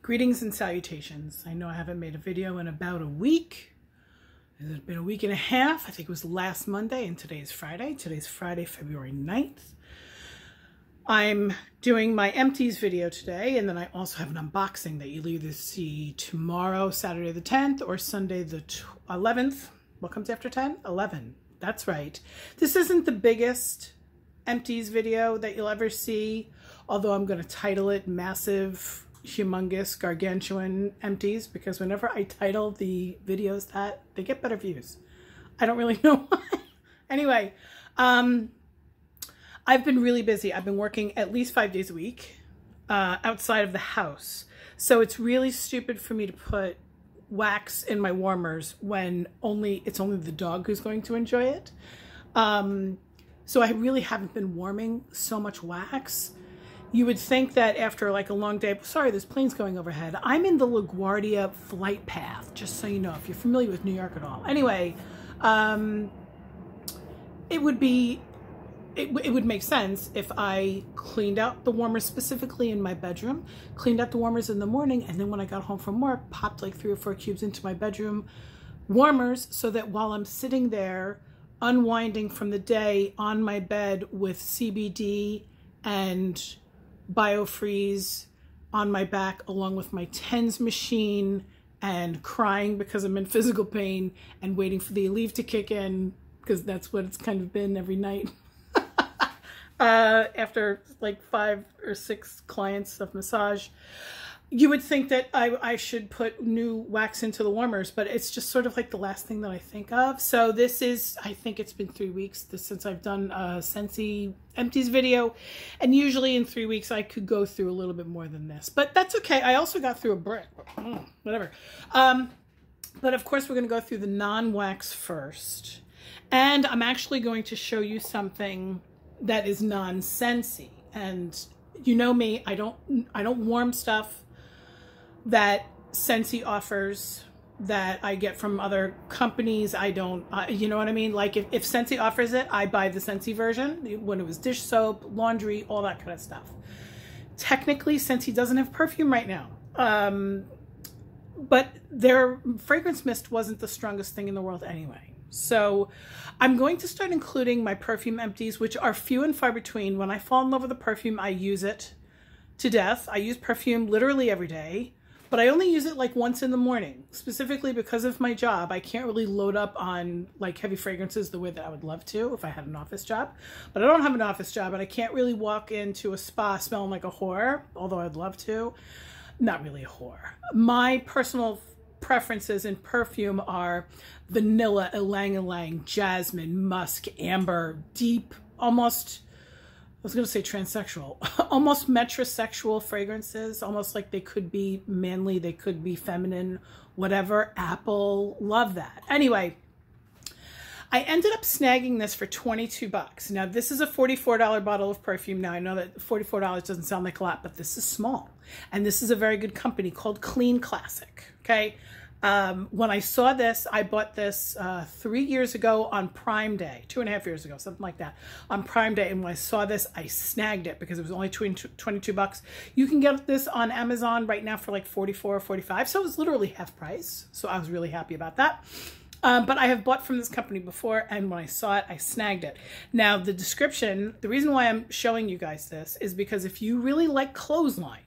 Greetings and salutations. I know I haven't made a video in about a week. It's been a week and a half. I think it was last Monday and today is Friday. Today's Friday, February 9th. I'm doing my empties video today, and then I also have an unboxing that you'll either see tomorrow, Saturday the 10th, or Sunday the 11th. What comes after 10? 11. That's right. This isn't the biggest empties video that you'll ever see, although I'm going to title it Massive Humongous Gargantuan Empties, because whenever I title the videos that, they get better views. I don't really know why. Anyway, I've been really busy. I've been working at least 5 days a week outside of the house. So it's really stupid for me to put wax in my warmers when it's only the dog who's going to enjoy it. So I really haven't been warming so much wax. You would think that after like a long day, sorry, there's planes going overhead. I'm in the LaGuardia flight path, just so you know, if you're familiar with New York at all. Anyway, it would make sense if I cleaned out the warmers specifically in my bedroom, cleaned out the warmers in the morning, and then when I got home from work, popped like 3 or 4 cubes into my bedroom warmers so that while I'm sitting there unwinding from the day on my bed with CBD and Biofreeze on my back, along with my TENS machine, and crying because I'm in physical pain and waiting for the Aleve to kick in, because that's what it's kind of been every night. After like 5 or 6 clients of massage, you would think that I should put new wax into the warmers, but it's just sort of like the last thing that I think of. So this is, I think it's been 3 weeks since I've done a Scentsy empties video. And usually in 3 weeks, I could go through a little bit more than this, but that's okay. I also got through a brick, whatever. But of course, we're going to go through the non-wax first. And I'm actually going to show you something that is non-Scentsy. And you know me, I don't warm stuff that Scentsy offers that I get from other companies. I don't, you know what I mean? Like if Scentsy offers it, I buy the Scentsy version when it was dish soap, laundry, all that kind of stuff. Technically, Scentsy doesn't have perfume right now. But their fragrance mist wasn't the strongest thing in the world anyway. So I'm going to start including my perfume empties, which are few and far between. When I fall in love with a perfume, I use it to death. I use perfume literally every day, but I only use it like once in the morning, specifically because of my job. I can't really load up on like heavy fragrances the way that I would love to if I had an office job, but I don't have an office job, and I can't really walk into a spa smelling like a whore, although I'd love to. Not really a whore. My personal preferences in perfume are vanilla, ylang-ylang, jasmine, musk, amber, deep, almost, I was going to say transsexual, almost metrosexual fragrances, almost like they could be manly, they could be feminine, whatever, apple, love that. Anyway, I ended up snagging this for 22 bucks. Now this is a $44 bottle of perfume. Now I know that $44 doesn't sound like a lot, but this is small. And this is a very good company called Clean Classic, okay? When I saw this, I bought this 3 years ago on Prime Day, 2.5 years ago, something like that, on Prime Day. And when I saw this, I snagged it because it was only 22 bucks. You can get this on Amazon right now for like 44 or 45. So it was literally half price. So I was really happy about that. But I have bought from this company before, and when I saw it, I snagged it. Now the description, the reason why I'm showing you guys this is because if you really like clothesline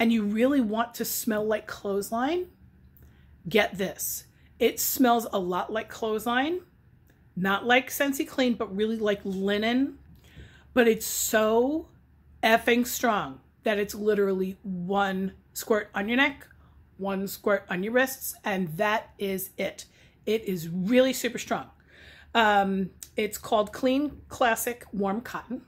and you really want to smell like clothesline, get this. It smells a lot like clothesline, not like Sensi Clean, but really like linen. But it's so effing strong that it's literally one squirt on your neck, one squirt on your wrists, and that is it. It is really super strong. It's called Clean Classic Warm Cotton,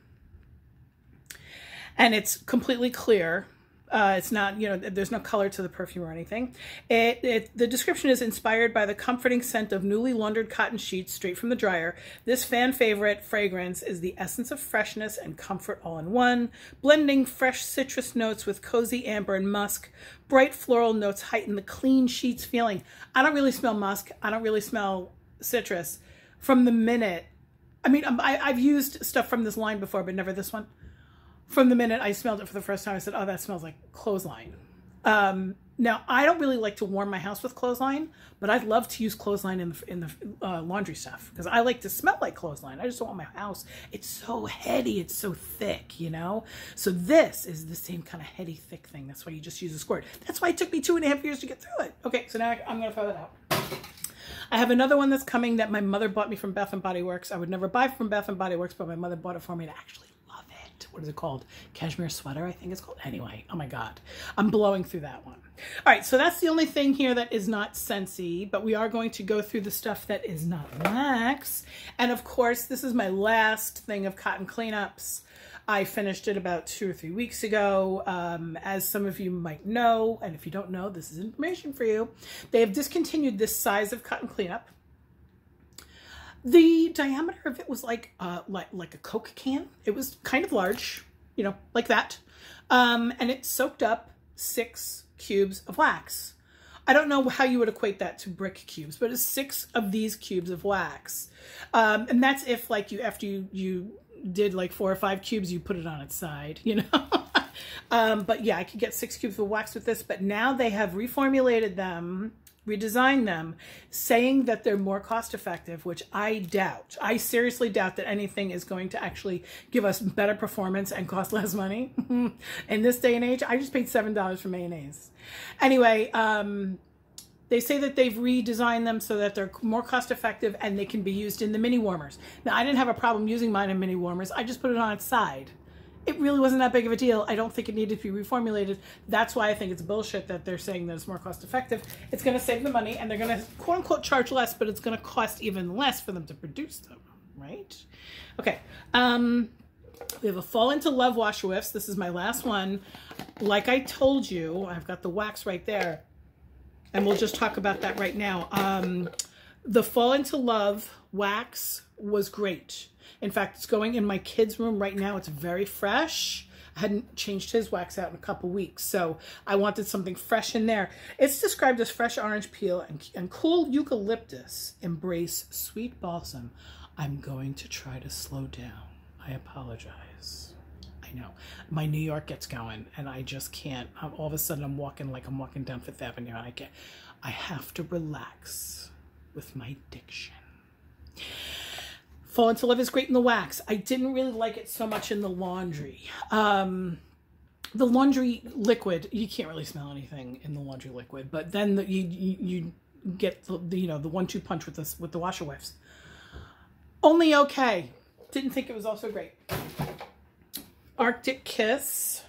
and it's completely clear. It's not, you know, there's no color to the perfume or anything. The description is inspired by the comforting scent of newly laundered cotton sheets straight from the dryer. This fan favorite fragrance is the essence of freshness and comfort all in one, blending fresh citrus notes with cozy amber and musk. Bright floral notes heighten the clean sheets feeling. I don't really smell musk. I don't really smell citrus from the minute. I mean, I've used stuff from this line before, but never this one. From the minute I smelled it for the first time, I said, oh, that smells like clothesline. Now, I don't really like to warm my house with clothesline, but I'd love to use clothesline in the laundry stuff because I like to smell like clothesline. I just don't want my house. It's so heady. It's so thick, you know? So this is the same kind of heady, thick thing. That's why you just use a squirt. That's why it took me 2.5 years to get through it. Okay, so now I'm going to throw that out. I have another one that's coming that my mother bought me from Bath & Body Works. I would never buy from Bath & Body Works, but my mother bought it for me to actually. What is it called? Cashmere sweater, I think it's called. Anyway, oh my God, I'm blowing through that one. All right, so that's the only thing here that is not Scentsy, but we are going to go through the stuff that is not Max. And of course, this is my last thing of cotton cleanups. I finished it about 2 or 3 weeks ago. As some of you might know, and if you don't know, this is information for you. They have discontinued this size of cotton cleanup. The diameter of it was like a Coke can. It was kind of large, you know, like that. And it soaked up 6 cubes of wax. I don't know how you would equate that to brick cubes, but it's 6 of these cubes of wax. And that's if like you, after you did like 4 or 5 cubes, you put it on its side, you know? But yeah, I could get 6 cubes of wax with this, but now they have reformulated them, redesign them, saying that they're more cost effective, which I doubt. I seriously doubt that anything is going to actually give us better performance and cost less money. In this day and age, I just paid $7 for mayonnaise. Anyway, they say that they've redesigned them so that they're more cost effective and they can be used in the mini warmers. Now, I didn't have a problem using mine in mini warmers. I just put it on its side. It really wasn't that big of a deal. I don't think it needed to be reformulated. That's why I think it's bullshit that they're saying that it's more cost effective. It's going to save the money and they're going to quote unquote charge less, but it's going to cost even less for them to produce them, right? Okay. We have a Fall Into Love wash whiffs. This is my last one. Like I told you, I've got the wax right there and we'll just talk about that right now. The Fall Into Love wax was great. In fact, it's going in my kid's room right now. It's very fresh. I hadn't changed his wax out in a couple weeks, so I wanted something fresh in there. It's described as fresh orange peel and cool eucalyptus. Embrace sweet balsam. I'm going to try to slow down. I apologize. I know. My New York gets going, and I just can't. All of a sudden, I'm walking like I'm walking down Fifth Avenue, and I have to relax with my diction. Fall Into Love is great in the wax. I didn't really like it so much in the laundry. The laundry liquid, you can't really smell anything in the laundry liquid, but then you get the, you know, the 1-2 punch with this, with the washer whiffs. Only okay. Didn't think it was also great. Arctic Kiss.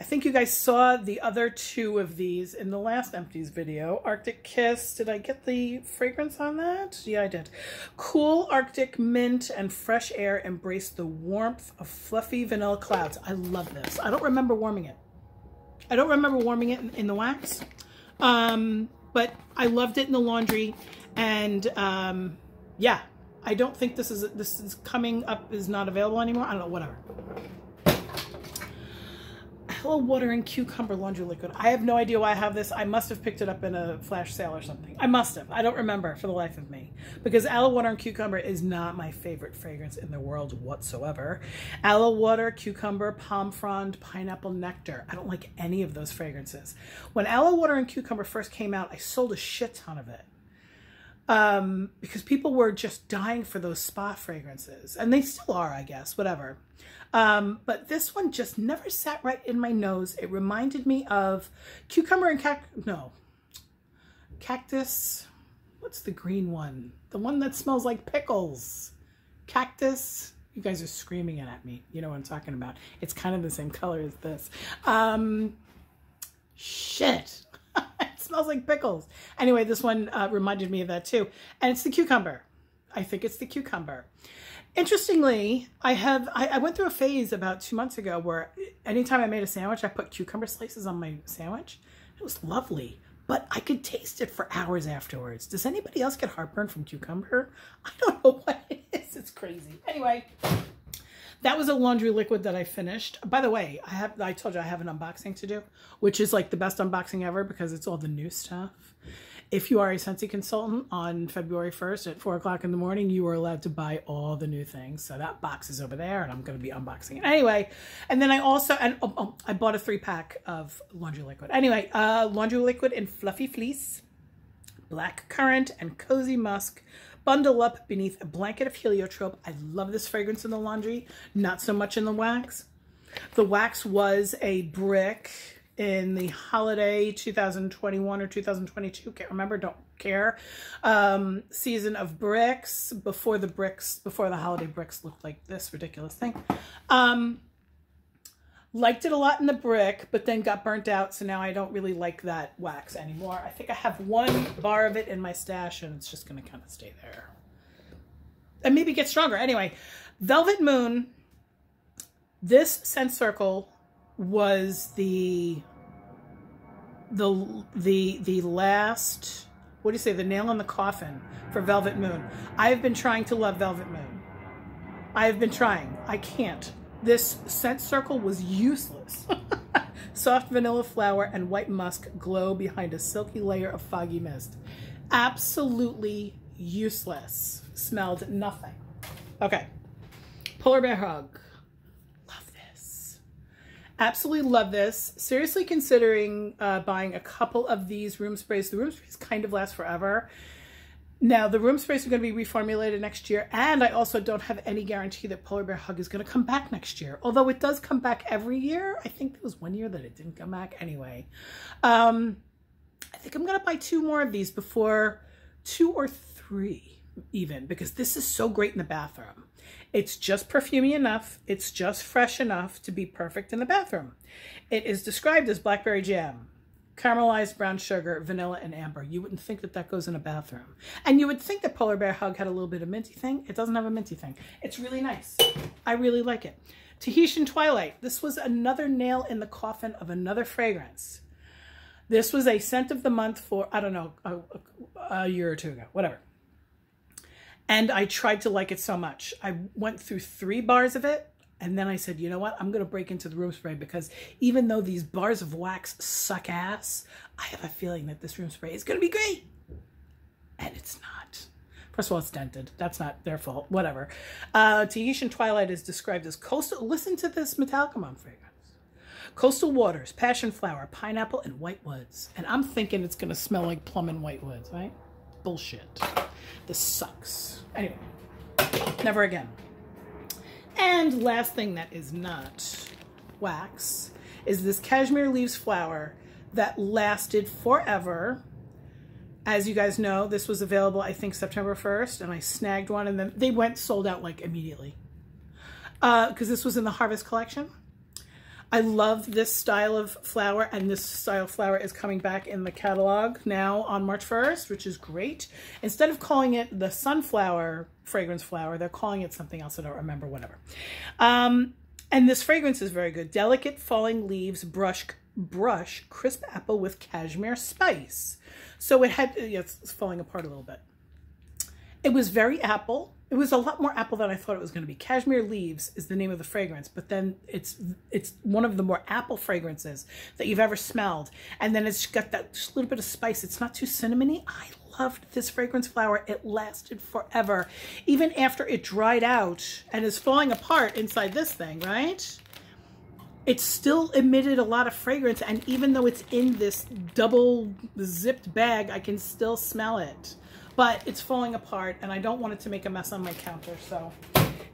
I think you guys saw the other 2 of these in the last empties video. Arctic Kiss, did I get the fragrance on that? Yeah, I did. Cool Arctic mint and fresh air embrace the warmth of fluffy vanilla clouds. I love this. I don't remember warming it. I don't remember warming it in the wax, but I loved it in the laundry. And yeah, I don't think this is coming up, is not available anymore. I don't know, whatever. Aloe water and cucumber laundry liquid. I have no idea why I have this. I must have picked it up in a flash sale or something. I must have. I don't remember for the life of me, because aloe water and cucumber is not my favorite fragrance in the world whatsoever. Aloe water, cucumber, palm frond, pineapple nectar. I don't like any of those fragrances. When aloe water and cucumber first came out, I sold a shit ton of it. Because people were just dying for those spa fragrances, and they still are, I guess, whatever. But this one just never sat right in my nose. It reminded me of cucumber and cactus. What's the green one? The one that smells like pickles. Cactus. You guys are screaming at me. You know what I'm talking about. It's kind of the same color as this. Shit. It smells like pickles. Anyway, this one reminded me of that too. And it's the cucumber. I think it's the cucumber. Interestingly, I went through a phase about 2 months ago where anytime I made a sandwich, I put cucumber slices on my sandwich. It was lovely, but I could taste it for hours afterwards. Does anybody else get heartburn from cucumber? I don't know what it is. It's crazy. Anyway, that was a laundry liquid that I finished. By the way, I told you I have an unboxing to do, which is like the best unboxing ever because it's all the new stuff. If you are a Scentsy consultant on February 1st at 4 o'clock in the morning, you are allowed to buy all the new things. So that box is over there and I'm going to be unboxing it anyway. And then I also, I bought a 3-pack of laundry liquid. Anyway, laundry liquid in Fluffy Fleece, Black Currant, and Cozy Musk. Bundle up beneath a blanket of heliotrope. I love this fragrance in the laundry, not so much in the wax. The wax was a brick in the holiday 2021 or 2022, can't remember, don't care, season of bricks, before the holiday bricks looked like this ridiculous thing. Liked it a lot in the brick, but then got burnt out, so now I don't really like that wax anymore. I think I have one bar of it in my stash, and it's just going to kind of stay there. And maybe get stronger. Anyway, Velvet Moon, this scent circle was the last, what do you say, the nail in the coffin for Velvet Moon. I have been trying to love Velvet Moon. I have been trying. I can't. This scent circle was useless. Soft vanilla flower and white musk glow behind a silky layer of foggy mist. Absolutely useless. Smelled nothing. Okay. Polar Bear Hug. Love this. Absolutely love this. Seriously considering buying a couple of these room sprays. The room sprays kind of last forever. Now, the room sprays are going to be reformulated next year, and I also don't have any guarantee that Polar Bear Hug is going to come back next year, although it does come back every year. I think there was one year that it didn't come back anyway. I think I'm going to buy 2 more of these before, 2 or 3 even, because this is so great in the bathroom. It's just perfumey enough. It's just fresh enough to be perfect in the bathroom. It is described as blackberry jam, caramelized brown sugar, vanilla, and amber. You wouldn't think that that goes in a bathroom. And you would think that Polar Bear Hug had a little bit of minty thing. It doesn't have a minty thing. It's really nice. I really like it. Tahitian Twilight. This was another nail in the coffin of another fragrance. This was a scent of the month for, I don't know, a year or 2 ago, whatever. And I tried to like it so much. I went through 3 bars of it. And then I said, you know what? I'm going to break into the room spray because even though these bars of wax suck ass, I have a feeling that this room spray is going to be great. And it's not. First of all, it's dented. That's not their fault. Whatever. Tahitian Twilight is described as coastal. Listen to this Metallicamon fragrance. Coastal waters, passion flower, pineapple, and white woods. And I'm thinking it's going to smell like plum and white woods, right? Bullshit. This sucks. Anyway, never again. And last thing that is not wax is this Cashmere Leaves flower that lasted forever. As you guys know, this was available, I think, September 1st, and I snagged one, and then they sold out, like, immediately. Because this was in the Harvest collection. I love this style of flower, and this style of flower is coming back in the catalog now on March 1st, which is great. Instead of calling it the sunflower fragrance flower, they're calling it something else. I don't remember, whatever. And this fragrance is very good. Delicate falling leaves, brush crisp apple with cashmere spice. So it had, yeah, it's falling apart a little bit. It was very apple. It was a lot more apple than I thought it was going to be. Cashmere Leaves is the name of the fragrance, but then it's one of the more apple fragrances that you've ever smelled. And then it's got that just little bit of spice. It's not too cinnamony. I loved this fragrance flower. It lasted forever, even after it dried out and is falling apart inside this thing, right? It still emitted a lot of fragrance, and even though it's in this double zipped bag, I can still smell it. But it's falling apart, and I don't want it to make a mess on my counter, so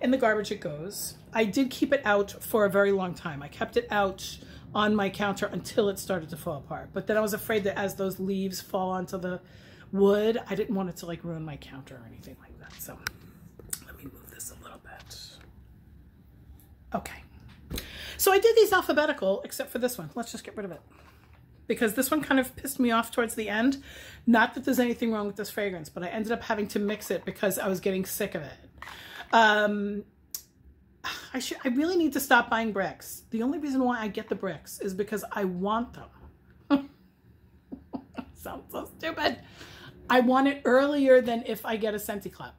in the garbage it goes. I did keep it out for a very long time. I kept it out on my counter until it started to fall apart. But then I was afraid that as those leaves fall onto the wood, I didn't want it to, like, ruin my counter or anything like that. So let me move this a little bit. Okay. So I did these alphabetical, except for this one. Let's just get rid of it, because this one kind of pissed me off towards the end. Not that there's anything wrong with this fragrance, but I ended up having to mix it because I was getting sick of it. I really need to stop buying bricks. The only reason why I get the bricks is because I want them. Sounds so stupid. I want it earlier than if I get a Scentsy Club.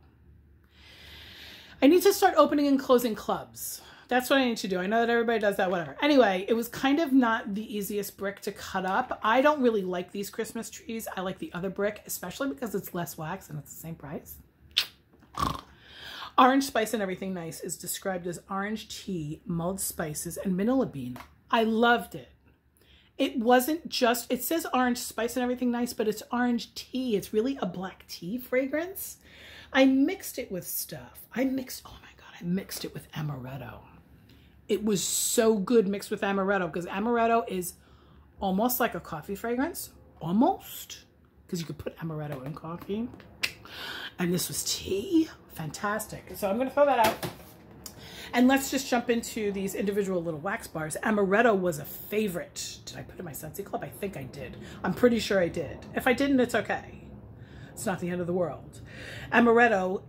I need to start opening and closing clubs. That's what I need to do. I know that everybody does that, whatever. Anyway, it was kind of not the easiest brick to cut up. I don't really like these Christmas trees. I like the other brick, especially because it's less wax and it's the same price. Orange spice and everything nice is described as orange tea, mulled spices, and manila bean. I loved it. It wasn't just, it says orange spice and everything nice, but it's orange tea. It's really a black tea fragrance. I mixed it with stuff. Oh my God, I mixed it with amaretto. It was so good mixed with amaretto, because amaretto is almost like a coffee fragrance. Almost. Because you could put amaretto in coffee. And this was tea. Fantastic. So I'm going to throw that out. And let's just jump into these individual little wax bars. Amaretto was a favorite. Did I put in my Scentsy Club? I think I did. I'm pretty sure I did. If I didn't, it's okay. It's not the end of the world. Amaretto,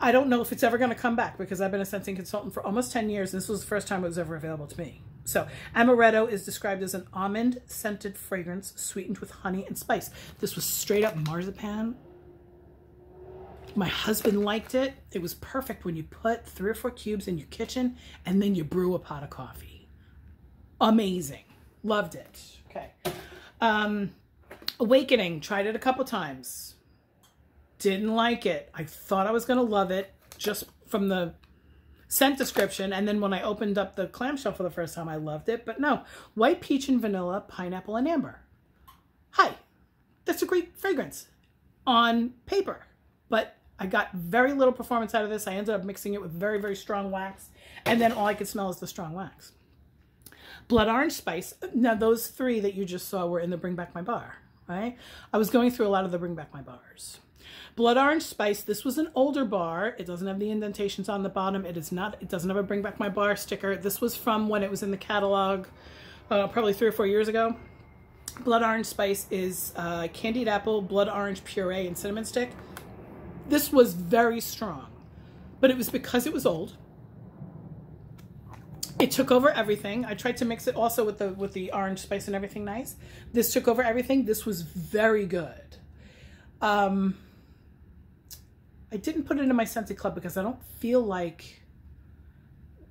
I don't know if it's ever going to come back, because I've been a scenting consultant for almost 10 years. And this was the first time it was ever available to me. So amaretto is described as an almond scented fragrance sweetened with honey and spice. This was straight up marzipan. My husband liked it. It was perfect when you put 3 or 4 cubes in your kitchen and then you brew a pot of coffee. Amazing. Loved it. Okay. Awakening. Tried it a couple times. Didn't like it. I thought I was going to love it just from the scent description. And then when I opened up the clamshell for the first time, I loved it. But no. White peach and vanilla, pineapple and amber. Hi. That's a great fragrance on paper. But I got very little performance out of this. I ended up mixing it with very, very strong wax. And then all I could smell is the strong wax. Blood orange spice. Now, those 3 that you just saw were in the Bring Back My Bar, right? I was going through a lot of the Bring Back My Bars. Blood orange spice. This was an older bar. It doesn't have the indentations on the bottom. It is not. It doesn't have a Bring Back My Bar sticker. This was from when it was in the catalog probably 3 or 4 years ago. Blood orange spice is candied apple, blood orange puree, and cinnamon stick. This was very strong, but it was because it was old. It took over everything. I tried to mix it also with the orange spice and everything nice. This took over everything. This was very good. I didn't put it in my Scentsy Club because I don't feel like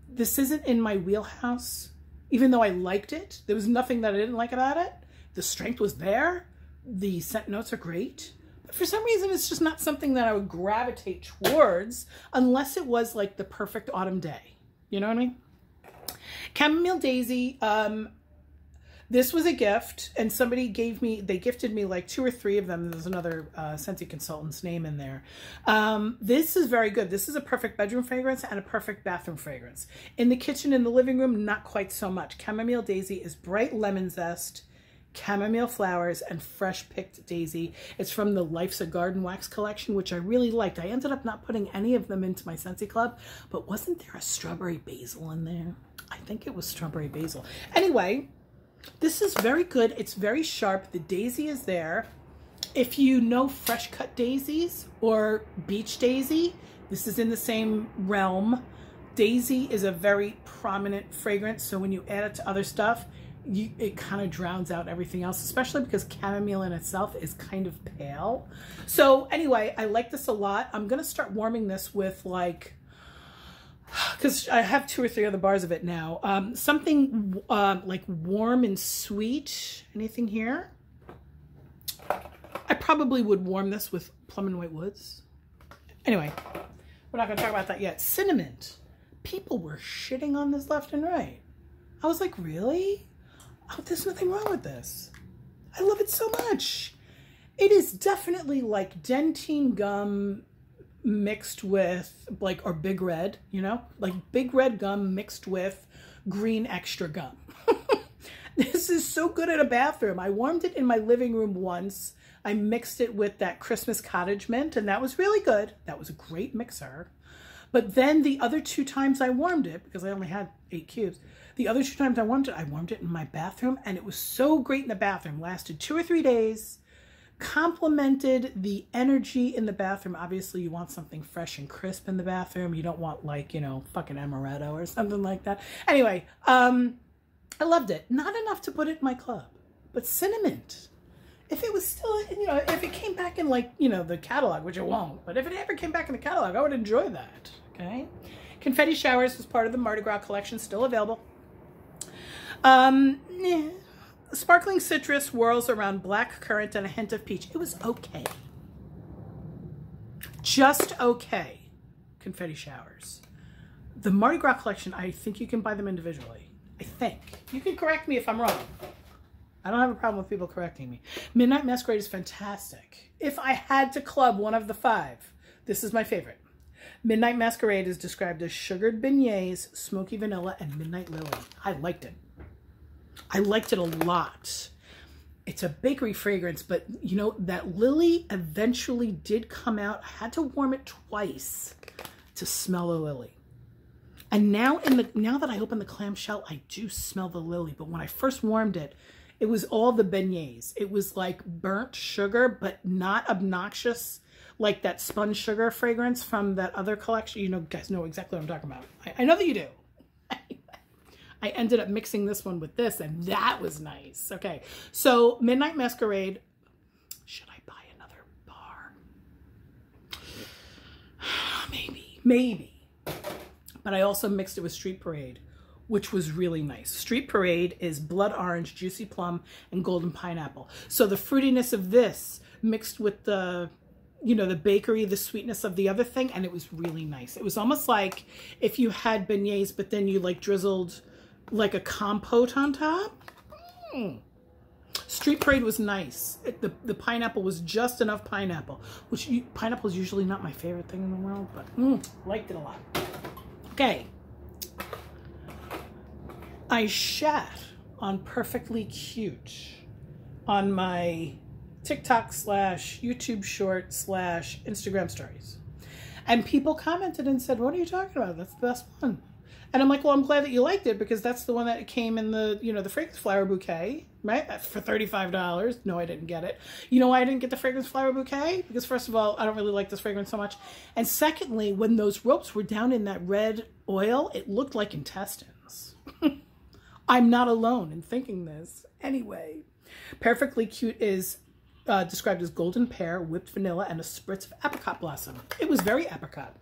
this isn't in my wheelhouse. Even though I liked it, there was nothing that I didn't like about it. The strength was there. The scent notes are great. For some reason, it's just not something that I would gravitate towards unless it was like the perfect autumn day. You know what I mean? Chamomile daisy. This was a gift, and somebody gave me, they gifted me like 2 or 3 of them. There's another Scentsy consultant's name in there. This is very good. This is a perfect bedroom fragrance and a perfect bathroom fragrance. In the kitchen, in the living room, not quite so much. Chamomile daisy is bright lemon zest, chamomile flowers, and fresh picked daisy. It's from the Life's a Garden wax collection, which I really liked. I ended up not putting any of them into my Scentsy Club, but wasn't there a strawberry basil in there? I think it was strawberry basil. Anyway, this is very good. It's very sharp. The daisy is there. If you know fresh cut daisies or beach daisy, this is in the same realm. Daisy is a very prominent fragrance, so when you add it to other stuff, it kind of drowns out everything else, especially because chamomile in itself is kind of pale. So anyway, I like this a lot. I'm going to start warming this with like, because I have 2 or 3 other bars of it now. Something like warm and sweet. Anything here? I probably would warm this with plum and white woods. Anyway, we're not going to talk about that yet. Cinnamint. People were shitting on this left and right. I was like, really? Oh, there's nothing wrong with this. I love it so much. It is definitely like dentine gum mixed with like, or Big Red, you know, like Big Red gum mixed with green extra gum. This is so good in a bathroom. I warmed it in my living room once. I mixed it with that Christmas cottage mint, and that was really good. That was a great mixer. But then the other 2 times I warmed it, because I only had 8 cubes, the other 2 times I warmed it in my bathroom, and it was so great in the bathroom. Lasted 2 or 3 days. complemented the energy in the bathroom. Obviously, you want something fresh and crisp in the bathroom. You don't want, like, you know, fucking amaretto or something like that. Anyway, I loved it. Not enough to put it in my club, but Cinnamint. If it was still, you know, if it came back in, like, you know, the catalog, which it won't, but if it ever came back in the catalog, I would enjoy that, okay? Confetti Showers was part of the Mardi Gras collection, still available. Sparkling Citrus Whirls Around Black Currant and a Hint of Peach. It was okay. Just okay, Confetti Showers. The Mardi Gras collection, I think you can buy them individually. I think. You can correct me if I'm wrong. I don't have a problem with people correcting me. Midnight Masquerade is fantastic. If I had to club one of the five, this is my favorite. Midnight Masquerade is described as sugared beignets, smoky vanilla, and midnight lily. I liked it. I liked it a lot. It's a bakery fragrance, but you know, that lily eventually did come out. I had to warm it twice to smell the lily. And now, now that I open the clamshell, I do smell the lily. But when I first warmed it, it was all the beignets. It was like burnt sugar, but not obnoxious, like that sponge sugar fragrance from that other collection. You know, guys know exactly what I'm talking about. I know that you do. I ended up mixing this one with this, and that was nice. Okay, so Midnight Masquerade. Should I buy another bar? Maybe, maybe. But I also mixed it with Street Parade, which was really nice. Street Parade is blood orange, juicy plum, and golden pineapple. So the fruitiness of this mixed with the, you know, the bakery, the sweetness of the other thing, and it was really nice. It was almost like if you had beignets, but then you like drizzled like a compote on top. Street Parade was nice. The pineapple was just enough pineapple, which pineapple is usually not my favorite thing in the world, but liked it a lot. Okay. I shat on Perfectly Cute on my TikTok / YouTube short / Instagram stories. And people commented and said, what are you talking about? That's the best one. And I'm like, well, I'm glad that you liked it because that's the one that came in the, you know, the fragrance flower bouquet, right? For $35. No, I didn't get it. You know why I didn't get the fragrance flower bouquet? Because first of all, I don't really like this fragrance so much. And secondly, when those ropes were down in that red oil, it looked like intestines. I'm not alone in thinking this. Anyway, Perfectly Cute is described as golden pear, whipped vanilla, and a spritz of apricot blossom. It was very apricot.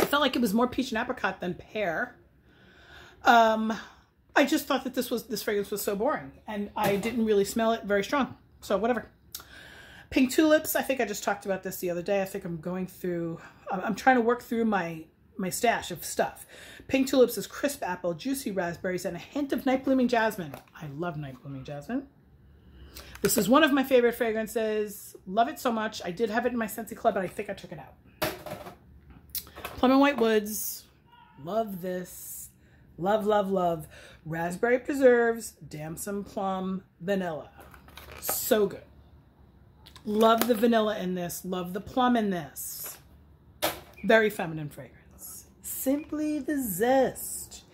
I felt like it was more peach and apricot than pear. I just thought that this fragrance was so boring, and I didn't really smell it very strong. So whatever. Pink Tulips. I think I just talked about this the other day. I think I'm going through. I'm trying to work through my stash of stuff. Pink Tulips is crisp apple, juicy raspberries, and a hint of night blooming jasmine. I love night blooming jasmine. This is one of my favorite fragrances. Love it so much. I did have it in my Scentsy Club, and I think I took it out. Plum and White Woods. Love this. Love, love, love. Raspberry Preserves, Damson Plum, Vanilla. So good. Love the vanilla in this. Love the plum in this. Very feminine fragrance. Simply the Zest.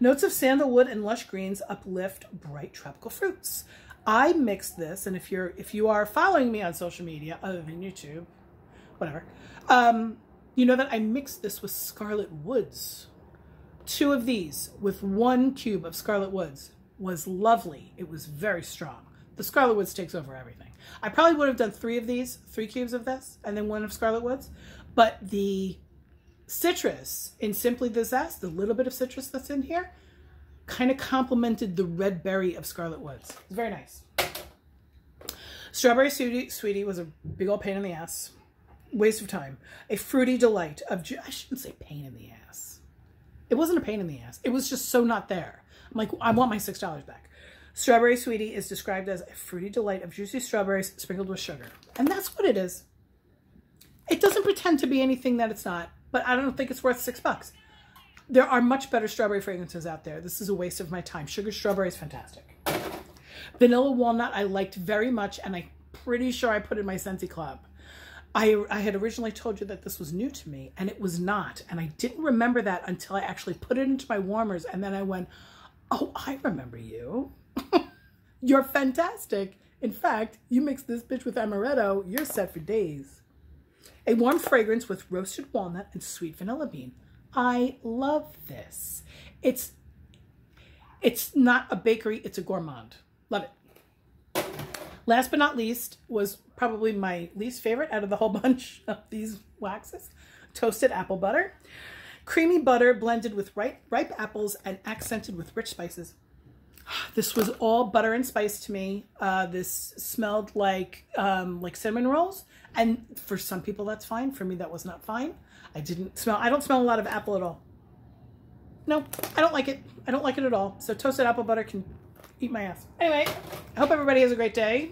Notes of sandalwood and lush greens uplift bright tropical fruits. I mixed this, and if you are following me on social media other than YouTube, whatever, you know that I mixed this with Scarlet Woods. 2 of these with 1 cube of Scarlet Woods was lovely. It was very strong. The Scarlet Woods takes over everything. I probably would have done 3 of these, 3 cubes of this, and then 1 of Scarlet Woods, but the citrus in Simply the Zest, the little bit of citrus that's in here, kind of complemented the red berry of Scarlet Woods. It's very nice. Strawberry Sweetie was a big old pain in the ass. Waste of time. A fruity delight of, I shouldn't say pain in the ass. It wasn't a pain in the ass. It was just so not there. I'm like, I want my $6 back. Strawberry Sweetie is described as a fruity delight of juicy strawberries sprinkled with sugar. And that's what it is. It doesn't pretend to be anything that it's not, but I don't think it's worth $6. There are much better strawberry fragrances out there. This is a waste of my time. Sugar Strawberry is fantastic. Vanilla Walnut I liked very much, and I'm pretty sure I put in my Scentsy Club. I had originally told you that this was new to me, and it was not. And I didn't remember that until I actually put it into my warmers, and then I went, oh, I remember you. You're fantastic. In fact, you mix this bitch with amaretto, you're set for days. A warm fragrance with roasted walnut and sweet vanilla bean. I love this. It's not a bakery, it's a gourmand. Love it. Last but not least was probably my least favorite out of the whole bunch of these waxes. Toasted apple butter. Creamy butter blended with ripe apples and accented with rich spices. This was all butter and spice to me. This smelled like cinnamon rolls. And for some people that's fine. For me, that was not fine. I don't smell a lot of apple at all. No, I don't like it. I don't like it at all. So toasted apple butter can eat my ass. Anyway, I hope everybody has a great day.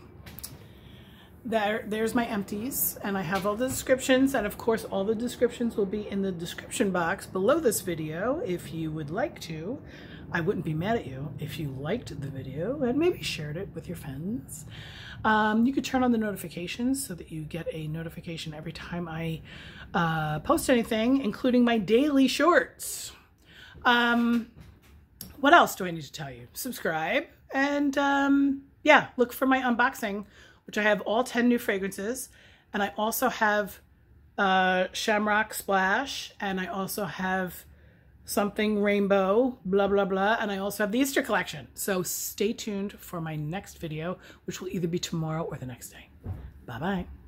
There's my empties, and I have all the descriptions, and of course all the descriptions will be in the description box below this video if you would like to. I wouldn't be mad at you if you liked the video and maybe shared it with your friends. You could turn on the notifications so that you get a notification every time I post anything, including my daily shorts. What else do I need to tell you? Subscribe, and yeah, look for my unboxing, which I have all 10 new fragrances, and I also have Shamrock Splash, and I also have something rainbow, blah, blah, blah, and I also have the Easter collection. So stay tuned for my next video, which will either be tomorrow or the next day. Bye-bye.